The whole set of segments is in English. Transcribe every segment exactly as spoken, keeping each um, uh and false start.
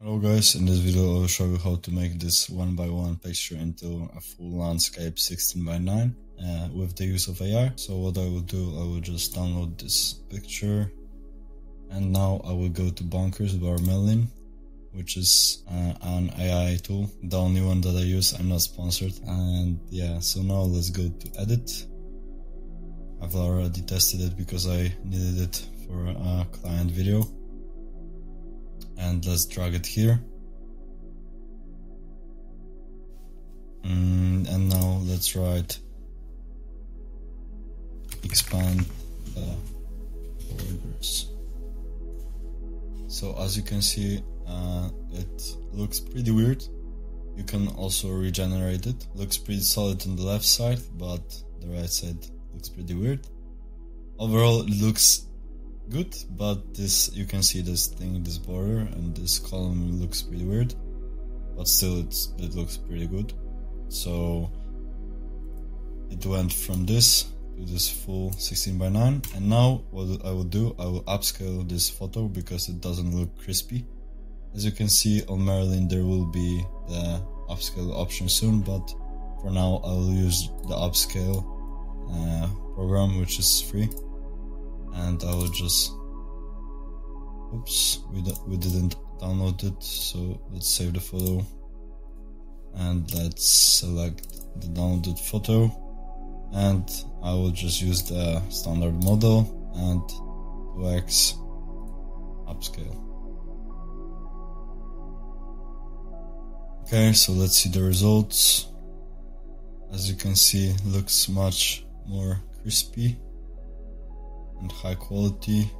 Hello guys, in this video I will show you how to make this one by one picture into a full landscape sixteen by nine uh, with the use of A I. So what I will do, I will just download this picture and now I will go to Bunkers by Merlin, which is uh, an A I tool, the only one that I use. I'm not sponsored. And yeah, so now let's go to edit. I've already tested it because I needed it for a client video. And let's drag it here. Mm, and now let's write expand the borders. So as you can see, uh, it looks pretty weird. You can also regenerate it. Looks pretty solid on the left side, but the right side looks pretty weird. Overall, it looks good, but this, you can see this thing, this border and this column looks pretty weird, but still it's, it looks pretty good. So it went from this to this full sixteen by nine, and now what I will do, I will upscale this photo because it doesn't look crispy. As you can see on Merlin there will be the upscale option soon, but for now I will use the upscale uh, program, which is free. And I will just, oops, we, we didn't download it, so let's save the photo. And let's select the downloaded photo. And I will just use the standard model and two X upscale. Okay, so let's see the results. As you can see, it looks much more crispy and high quality.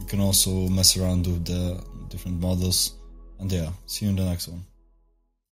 You can also mess around with the different models, and yeah, see you in the next one.